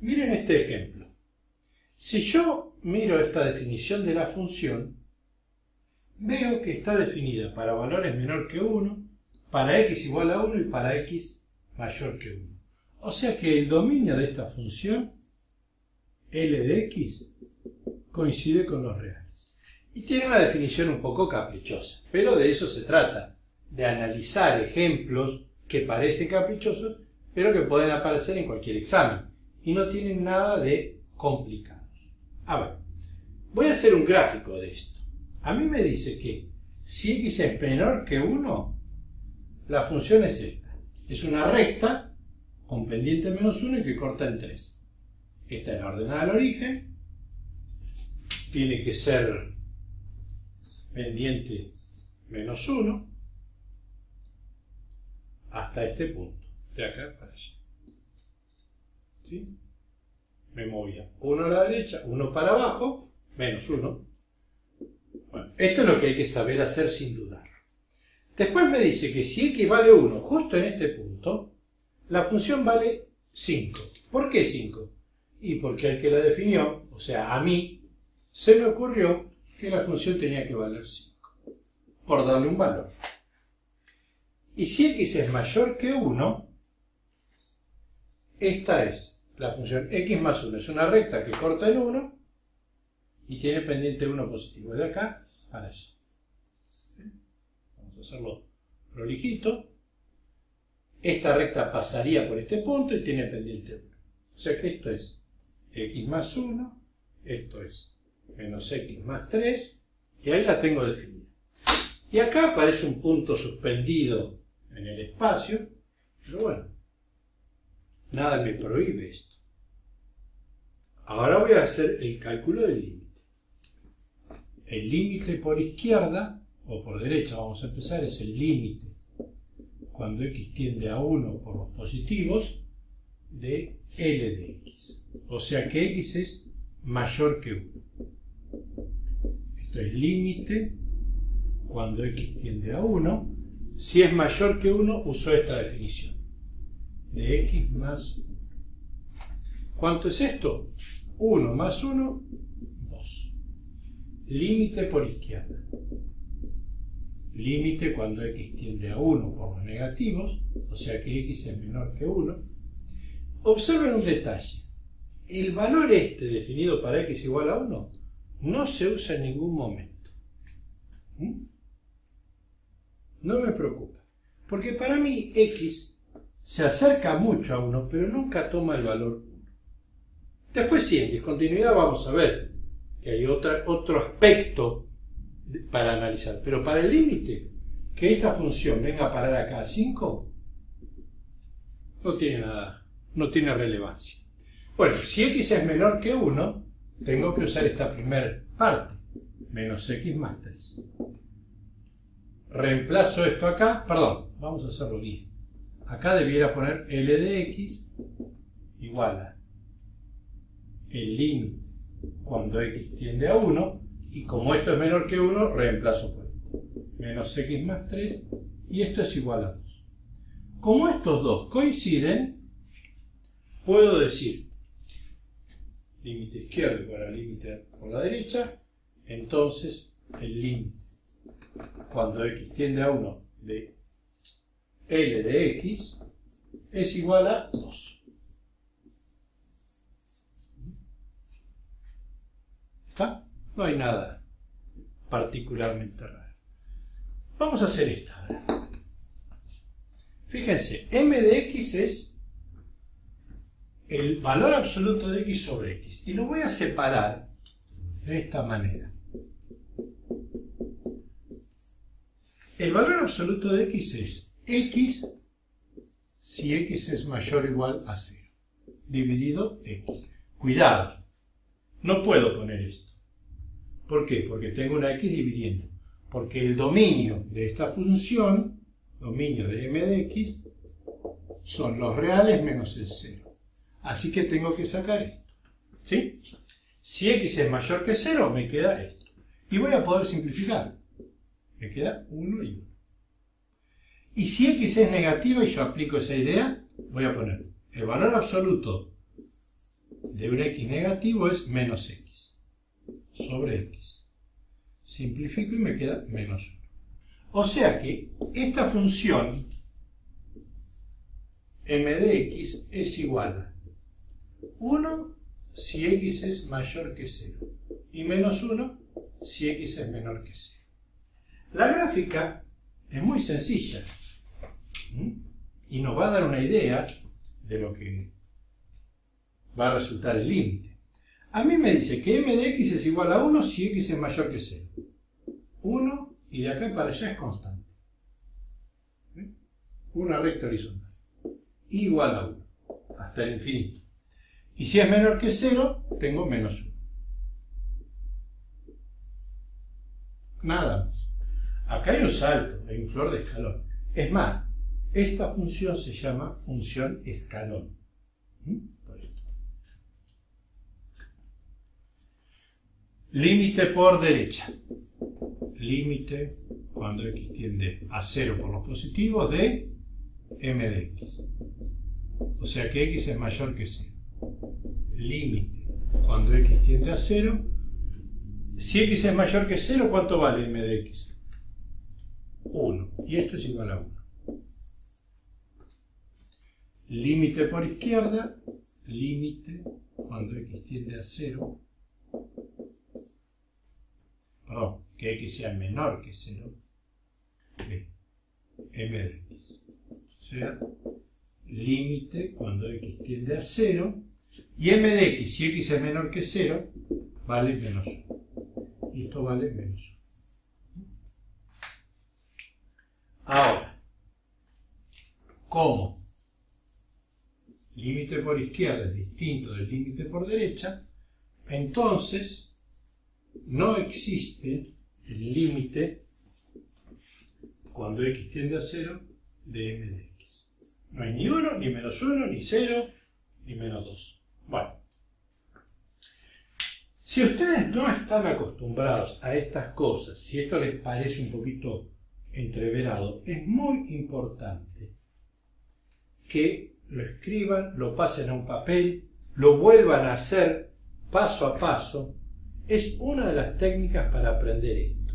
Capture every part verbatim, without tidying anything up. Miren este ejemplo. Si yo miro esta definición de la función, veo que está definida para valores menor que uno, para x igual a uno y para x mayor que uno. O sea que el dominio de esta función, L de x, coincide con los reales. Y tiene una definición un poco caprichosa, pero de eso se trata, de analizar ejemplos que parecen caprichosos, pero que pueden aparecer en cualquier examen, y no tienen nada de complicados. A ver, voy a hacer un gráfico de esto. A mí me dice que si x es menor que uno, la función es esta. Es una recta con pendiente menos uno y que corta en tres. Esta es la ordenada al origen. Tiene que ser pendiente menos uno hasta este punto. De acá para allá. ¿Sí? Me movía uno a la derecha, uno para abajo, menos uno. Bueno, esto es lo que hay que saber hacer sin dudar. Después me dice que si x vale uno justo en este punto, la función vale cinco. ¿Por qué cinco? Y porque al que la definió, o sea, a mí, se me ocurrió que la función tenía que valer cinco, por darle un valor. Y si x es mayor que uno, esta es la función x más uno. Es una recta que corta en uno y tiene pendiente uno positivo. De acá para allá. Vamos a hacerlo prolijito. Esta recta pasaría por este punto y tiene pendiente uno. O sea que esto es x más uno, esto es menos x más tres, y ahí la tengo definida. Y acá aparece un punto suspendido en el espacio, pero bueno, nada me prohíbe esto. Ahora voy a hacer el cálculo del límite. El límite por izquierda, o por derecha vamos a empezar, es el límite cuando x tiende a uno por los positivos de L de x. O sea que x es mayor que uno. Esto es límite cuando x tiende a uno. Si es mayor que uno, uso esta definición. De x más uno. ¿Cuánto es esto? uno más uno, dos. Límite por izquierda. Límite cuando x tiende a uno por los negativos, o sea que x es menor que uno. Observen un detalle. El valor este definido para x igual a uno no se usa en ningún momento. ¿Mm? No me preocupa. Porque para mí x se acerca mucho a uno, pero nunca toma el valor uno. Después sí, en discontinuidad vamos a ver que hay otra, otro aspecto para analizar. Pero para el límite, que esta función venga a parar acá a cinco, no tiene nada, no tiene relevancia. Bueno, si x es menor que uno, tengo que usar esta primera parte, menos x más tres. Reemplazo esto acá, perdón, vamos a hacerlo bien. Acá debiera poner L de x igual a el límite cuando x tiende a uno, y como esto es menor que uno, reemplazo por menos x más tres, y esto es igual a dos. Como estos dos coinciden, puedo decir límite izquierdo igual a límite por la derecha, entonces el límite cuando x tiende a uno de L de x es igual a dos. ¿Está? No hay nada particularmente raro. Vamos a hacer esta ahora. Fíjense, m de x es el valor absoluto de x sobre x. Y lo voy a separar de esta manera. El valor absoluto de x es x si x es mayor o igual a cero dividido x. Cuidado, no puedo poner esto. ¿Por qué? Porque tengo una x dividiendo, porque el dominio de esta función, dominio de m de x, son los reales menos el cero. Así que tengo que sacar esto, ¿sí? Si x es mayor que cero, me queda esto, y voy a poder simplificar. Me queda uno y uno. Y si x es negativa, y yo aplico esa idea, voy a poner el valor absoluto de un x negativo es menos x sobre x. Simplifico y me queda menos uno. O sea que esta función m de x es igual a uno si x es mayor que cero y menos uno si x es menor que cero. La gráfica es muy sencilla, ¿sí? Y nos va a dar una idea de lo que va a resultar el límite. A mí me dice que m de x es igual a uno si x es mayor que cero. uno y de acá para allá es constante. ¿Sí? Una recta horizontal. Igual a uno, hasta el infinito. Y si es menor que cero, tengo menos uno. Nada más. Acá hay un salto, hay un flor de escalón. Es más, esta función se llama función escalón. ¿Mm? Por esto. Límite por derecha. Límite cuando x tiende a cero por los positivos de m de x. O sea que x es mayor que cero. Límite cuando x tiende a cero. Si x es mayor que cero, ¿cuánto vale m de x? uno. Y esto es igual a uno. Límite por izquierda. Límite cuando x tiende a cero. Perdón, que x sea menor que cero. De m de x. O sea, límite cuando x tiende a cero. Y m de x, si x es menor que cero, vale menos uno. Y esto vale menos uno. Ahora, como límite por izquierda es distinto del límite por derecha, entonces no existe el límite cuando x tiende a cero de m de x. No hay ni uno, ni menos uno, ni cero, ni menos dos. Bueno, si ustedes no están acostumbrados a estas cosas, si esto les parece un poquito entreverado, es muy importante que lo escriban, lo pasen a un papel, lo vuelvan a hacer paso a paso. Es una de las técnicas para aprender esto.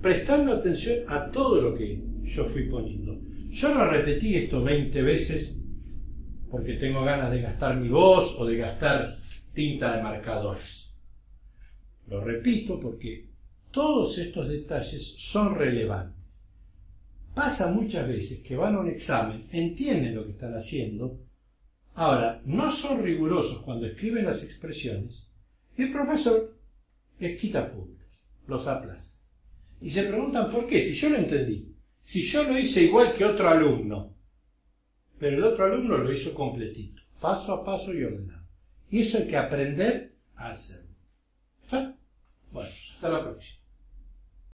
Prestando atención a todo lo que yo fui poniendo. Yo no repetí esto veinte veces porque tengo ganas de gastar mi voz o de gastar tinta de marcadores. Lo repito porque todos estos detalles son relevantes. Pasa muchas veces que van a un examen, entienden lo que están haciendo, ahora no son rigurosos cuando escriben las expresiones, y el profesor les quita puntos, los aplaza. Y se preguntan por qué, si yo lo entendí, si yo lo hice igual que otro alumno, pero el otro alumno lo hizo completito, paso a paso y ordenado. Y eso hay que aprender a hacerlo. ¿Está? Bueno, hasta la próxima.